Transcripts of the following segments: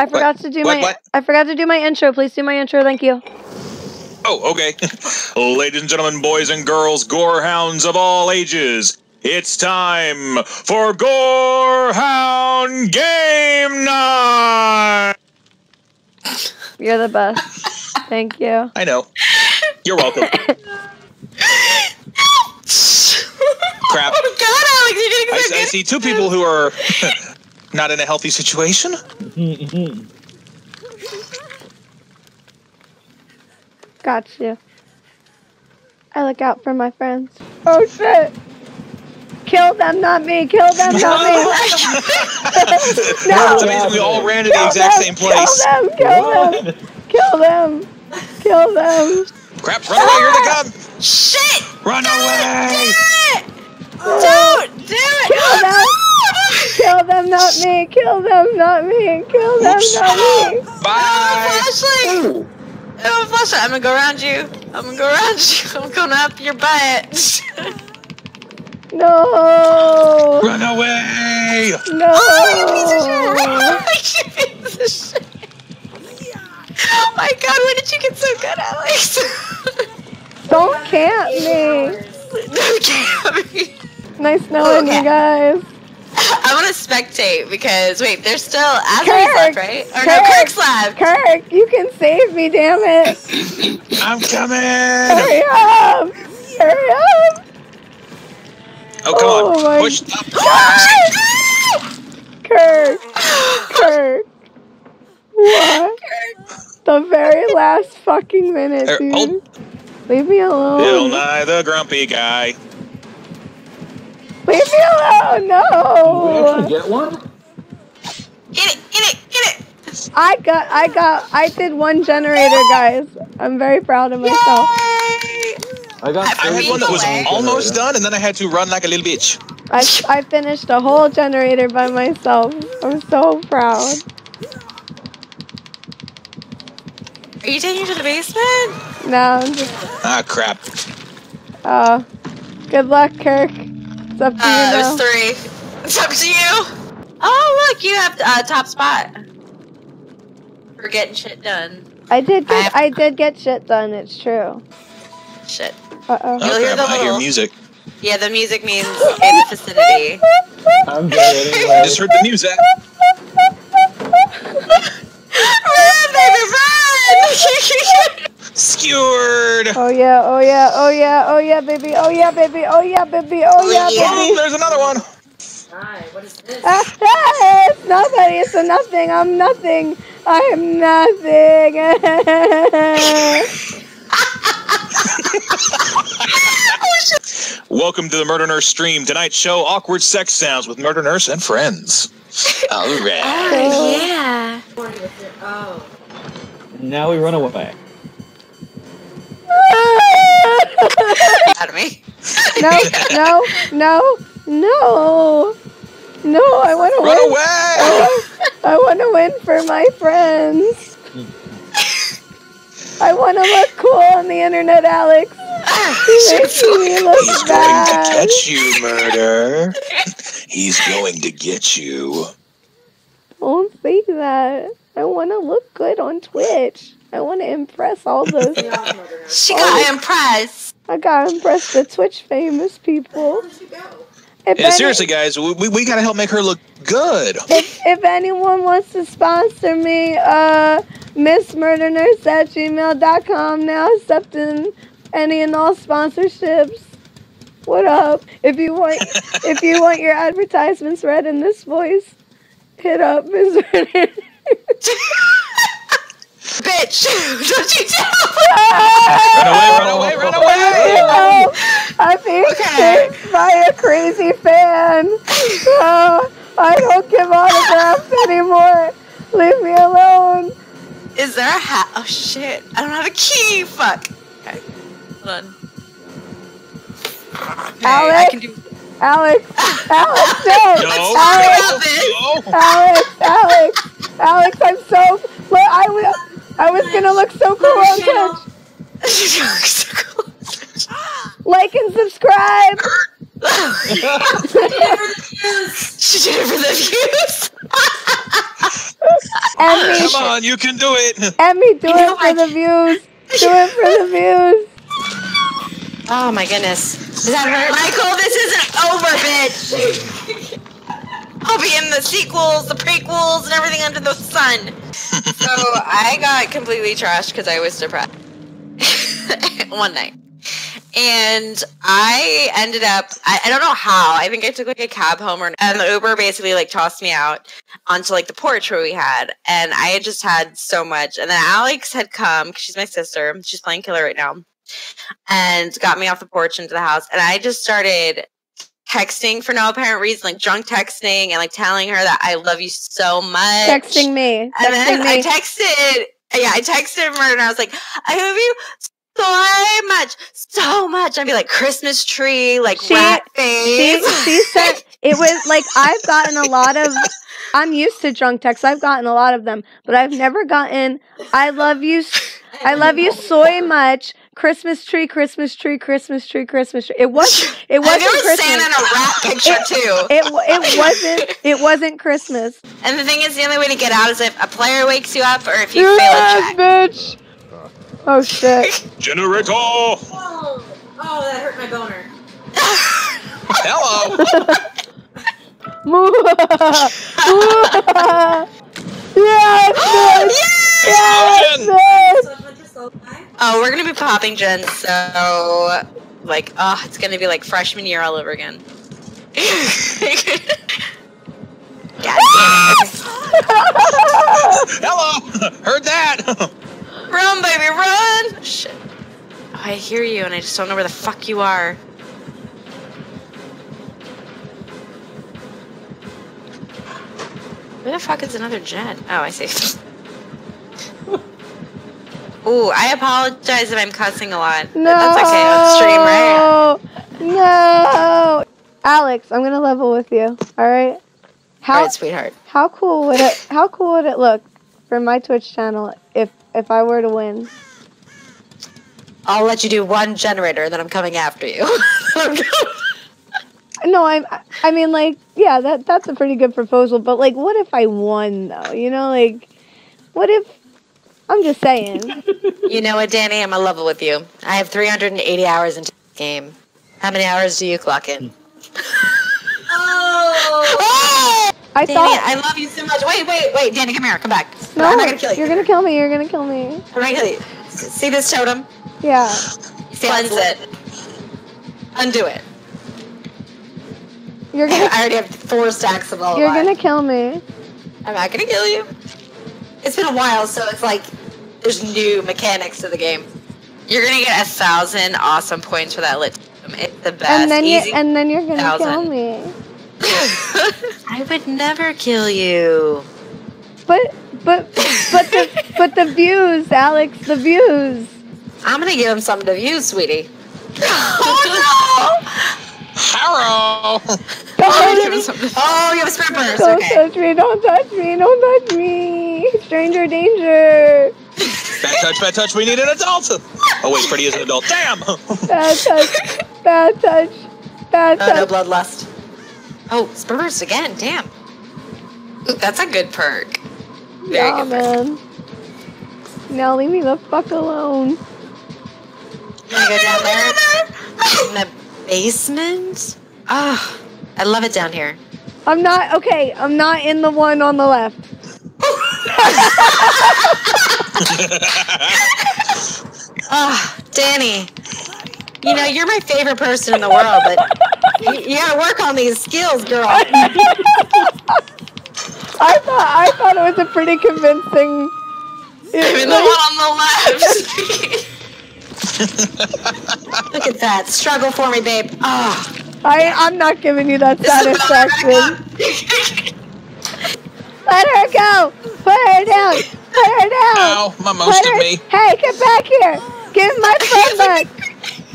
I forgot to do I forgot to do my intro. Please do my intro. Thank you. Oh, okay. Ladies and gentlemen, boys and girls, gore hounds of all ages, it's time for Gore Hound Game Night! You're the best. Thank you. I know. You're welcome. Crap. Oh, God, Alex, you're getting sick. I see two people who are not in a healthy situation. Got you. I look out for my friends. Oh shit! Kill them, not me. Kill them, not me. No. It's amazing we all ran to the exact same place. Kill them! Kill them! Kill them! Kill them! Crap! Run away! Here they come! Shit! Run away! Do it! Don't do it! Kill them! Kill them, not me. Kill them, not me. Kill them, not me. Bye. Oh, flashlight! I'm gonna go around you. I'm gonna go around you. I'm gonna up your butt. No! Run away! No! Oh, you piece of shit! You piece of shit! Oh my God! When did you get so good, Alex? Don't camp me. Don't camp me. Nice knowing you guys. I want to spectate because wait, there's still Asbury's left, right? Or Kirk. No, Kirk's left. Kirk, you can save me, damn it! I'm coming. Hurry up! Hurry up! Oh come on! Push up! Kirk, Kirk, what? The very last fucking minute, dude. Oh. Leave me alone. Bill Nye the grumpy guy. Leave me alone! No! Did you actually get one? Get it! Get it! Get it! I did one generator, guys. I'm very proud of myself. Yay! I had one that was almost done, and then I had to run like a little bitch. I finished a whole generator by myself. I'm so proud. Are you taking it to the basement? No. I'm just... Ah, crap. Oh. Good luck, Kirk. It's up to you now. There's three. It's up to you. Oh, look, you have top spot. For getting shit done. I did get shit done. It's true. Shit. Uh-oh. You'll hear I hear music. Yeah, the music means in the vicinity. I'm dead anyway. I just heard the music. Run, baby, run! Skewered! Oh yeah, oh yeah, oh yeah, oh yeah, baby, oh yeah, baby, oh yeah, baby, oh yeah, baby. Oh, there's another one. Hi, what is this? It's nobody, it's a nothing, I'm nothing, I am nothing. Welcome to the Murder Nurse stream. Tonight's show, Awkward Sex Sounds with Murder Nurse and Friends. All right. Oh, yeah. Oh. Now we run away. Out of me. No, no, no, no, no! I want to win. Run away! I want to win for my friends. I want to look cool on the internet, Alex. He's going to catch you, murder. He's going to get you. Don't say that. I want to look good on Twitch. I want to impress all those. She got impressed. I got to impress the Twitch famous people. Yeah, seriously, guys, we got to help make her look good. If anyone wants to sponsor me, MissMurderNurse@gmail.com now accepting any and all sponsorships. What up? If you want your advertisements read in this voice, hit up MissMurderNurse. Bitch! Don't you do it! Run away! Run away! Run away! No, I'm being chased by a crazy fan. Oh, I don't give autographs anymore. Leave me alone. Is there a hat? Oh shit! I don't have a key. Fuck. Okay, hold on. Okay, Alex. I can do Alex! Alex, don't! No. Alex, no. Alex! Alex! Alex! I'm so. Look, I was gonna look so cool on Twitch. You look so cool on Twitch. Like and subscribe. She did it for the views. Emmy, come on, you can do it. Emmy, do it for the views. Do it for the views. Oh my goodness. Does that hurt? Michael, this isn't over, bitch. I'll be in the sequels, the prequels, and everything under the sun. So I got completely trashed because I was depressed one night. And I ended up, I don't know how, I think I took like a cab home or, and the Uber basically like tossed me out onto like the porch where we had, and I had just had so much. And then Alex had come, cause she's my sister, she's playing killer right now, and got me off the porch into the house. And I just started texting for no apparent reason, like drunk texting and like telling her that I love you so much. Texting me. And then I texted her and I was like, I love you so much. I'd be like Christmas tree, like rat face. She said it was like, I've gotten a lot of, I'm used to drunk texts. I've gotten a lot of them, but I've never gotten I love you so much. Christmas tree, Christmas tree, Christmas tree, Christmas tree. It wasn't there was Christmas. Santa and a rat picture too. It wasn't Christmas. And the thing is, the only way to get out is if a player wakes you up or if you fail a check. Bitch. Oh shit! Generator! Oh, that hurt my boner. Hello. Yes, oh, we're gonna be popping Gen, so like, oh, it's gonna be like freshman year all over again. Hello. Heard that. Run, baby, run! Shit. Oh, I hear you, and I just don't know where the fuck you are. Where the fuck is another jet? Oh, I see. Ooh, I apologize if I'm cussing a lot. No! That's okay on stream, right? No! Alex, I'm gonna level with you, alright? Alright, sweetheart. How cool would it look for my Twitch channel if I were to win? I'll let you do one generator, then I'm coming after you. No, I mean, like, yeah, that's a pretty good proposal, but, like, what if I won, though? You know, like, what if... I'm just saying. You know what, Danny? I'm a level with you. I have 380 hours into the game. How many hours do you clock in? Oh! Danny, I love you so much. Wait, Danny, come here. Come back. No, I'm not gonna kill you. You're gonna kill me. You're gonna kill me. I'm gonna kill you. See this totem? Yeah. Cleanse it. Undo it. You're gonna. I already have 4 stacks of all. You're gonna kill me. I'm not gonna kill you. It's been a while, so it's like there's new mechanics to the game. You're gonna get 1,000 awesome points for that lit totem. It's the best. And then you're gonna kill me. I would never kill you. But the views, Alex, the views. I'm gonna give him some of the views, sweetie. Oh no! Hello. Oh, you have a spirit bonus. Don't touch me! Don't touch me! Don't touch me! Stranger danger. Bad touch. We need an adult. Oh wait, Freddy is an adult. Damn. Bad touch. No bloodlust. Oh, spurs again, damn. Ooh, that's a good perk. Very good perk. Now leave me the fuck alone. You wanna go down there? In the basement? Oh, I love it down here. I'm not in the one on the left. Oh, Danny. You know, you're my favorite person in the world, but you gotta work on these skills, girl. I thought it was a pretty convincing. Even like, the one on the left. Look at that. Struggle for me, babe. Oh. I'm not giving you that satisfaction. Let her go. Put her down. Put her down. Ow, my most of me. Hey, get back here. Give my phone back.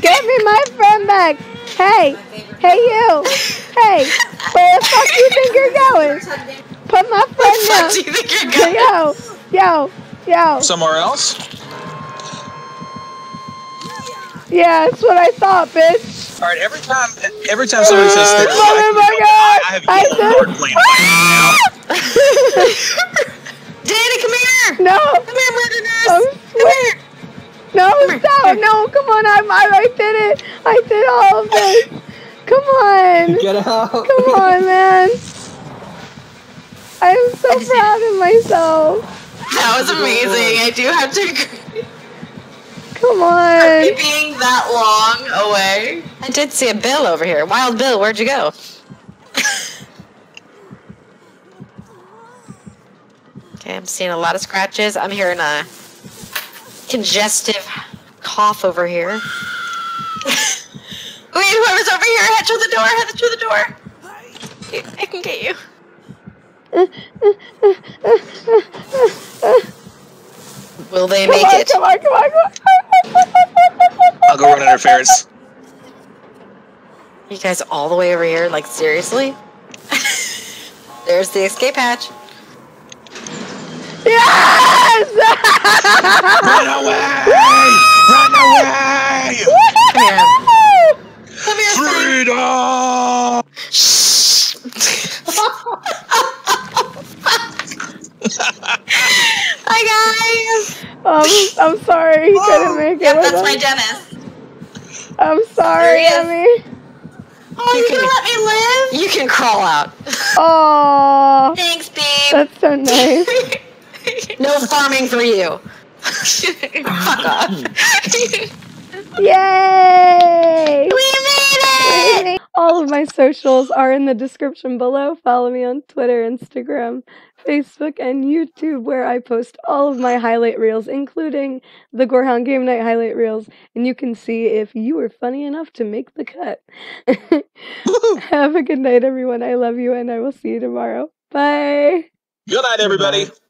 Get me my friend back! Hey you! Hey, where the fuck do you think you're going? Put my friend down! Where the fuck do you think you're going? Yo! Somewhere else? Yeah, that's what I thought, bitch. All right, every time somebody says, "Oh my God," I have a hard plan right now. Danny, come here! No! Come here, murder nurse! Come here! No, come stop! Here. No, come on! I did it! I did all of this! Come on! Get out! Come on, man! I am so proud of myself! That was amazing! I do have to agree! Come on! Are we being that long away? I did see a Bill over here. Wild Bill, where'd you go? Okay, I'm seeing a lot of scratches. I'm hearing a congestive cough over here. Wait, whoever's over here, head through the door, head through the door. I can get you. Will they make it? Come on, come on, come on. I'll go run interference. You guys all the way over here? Like, seriously? There's the escape hatch. Yes! Run away! Run away! Come here. Freedom! Shh! Hi guys! I'm sorry he couldn't make it. Yep, that's my Dennis. I'm sorry, Emmy. Oh, you can let me live? You can crawl out. Oh. Thanks, babe. That's so nice. No farming for you. Fuck off. Yay! We made it! All of my socials are in the description below. Follow me on Twitter, Instagram, Facebook, and YouTube, where I post all of my highlight reels, including the Gore Hound Game Night highlight reels, and you can see if you were funny enough to make the cut. Have a good night, everyone. I love you, and I will see you tomorrow. Bye! Good night, everybody!